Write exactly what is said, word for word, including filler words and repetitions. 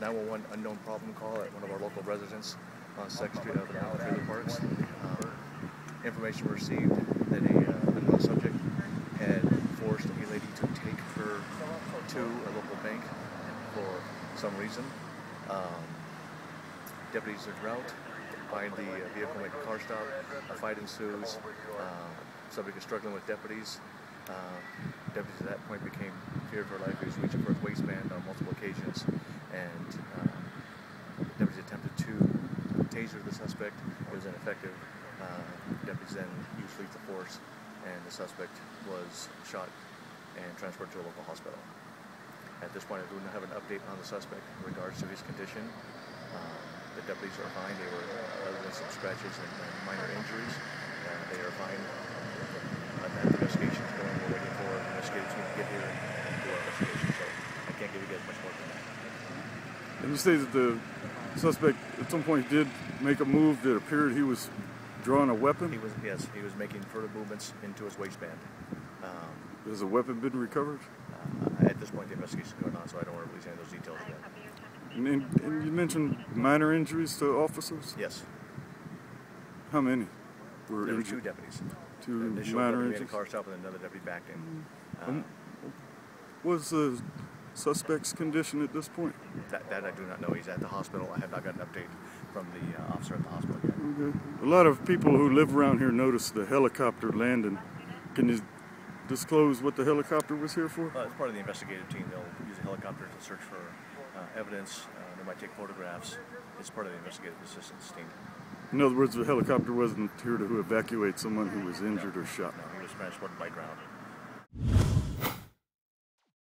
nine one one unknown problem call at one of our local residents on second Street of the trailer parks. Um, information received that a uh, unknown subject had forced a lady to take her to a local bank for some reason. Um, deputies are route, find the uh, vehicle at the car stop, a fight ensues, uh, subject is struggling with deputies. Uh, deputies at that point became feared for her life. He was reaching for his waistband on multiple occasions, and uh, deputies attempted to taser the suspect. It was ineffective. Uh, deputies then used lethal force, and the suspect was shot and transported to a local hospital. At this point, I do not have an update on the suspect in regards to his condition. Um, the deputies are fine. They were, uh, other than some scratches and, and minor injuries, uh, they are fine. Uh, the investigation is going. We're waiting for the investigators to get here and, and do our investigation. So I can't give you guys much more than that. And you say that the suspect at some point did make a move that appeared he was drawing a weapon? He was, yes, he was making further movements into his waistband. Um, Has a weapon been recovered? Uh, at this point, the investigation is going on, so I don't want to release any of those details yet. And, and, and you mentioned minor injuries to officers? Yes. How many? Were there were two deputies. Two minor injuries? They had a car stop and another deputy backed in. Um, uh, what was the suspect's condition at this point? That, that I do not know. He's at the hospital. I have not got an update from the uh, officer at the hospital yet. Okay. A lot of people who live around here noticed the helicopter landing. Can you disclose what the helicopter was here for? Uh, it's part of the investigative team. They'll use a helicopter to search for uh, evidence. Uh, they might take photographs. It's part of the investigative assistance team. In other words, the helicopter wasn't here to evacuate someone who was injured no, or shot. No, he was transported by ground.